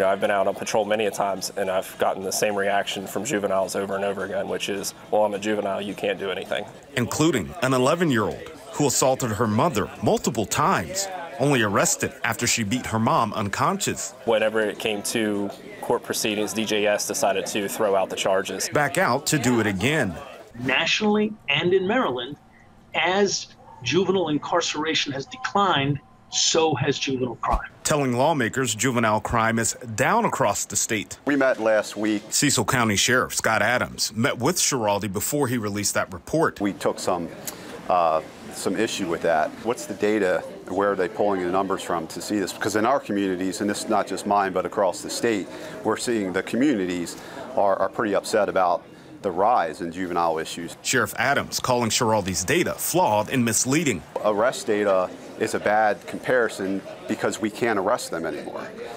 You know, I've been out on patrol many a times, and I've gotten the same reaction from juveniles over and over again, which is, well, I'm a juvenile, you can't do anything. Including an 11-year-old who assaulted her mother multiple times, only arrested after she beat her mom unconscious. Whenever it came to court proceedings, DJS decided to throw out the charges. Back out to do it again. Nationally and in Maryland, as juvenile incarceration has declined, so has juvenile crime. Telling lawmakers juvenile crime is down across the state. We met last week. Cecil County Sheriff Scott Adams met with Schiraldi before he released that report. We took some issue with that. What's the data? Where are they pulling the numbers from to see this? Because in our communities, and this is not just mine, but across the state, we're seeing the communities are pretty upset about the rise in juvenile issues. Sheriff Adams calling Schiraldi's data flawed and misleading. Arrest data is a bad comparison because we can't arrest them anymore.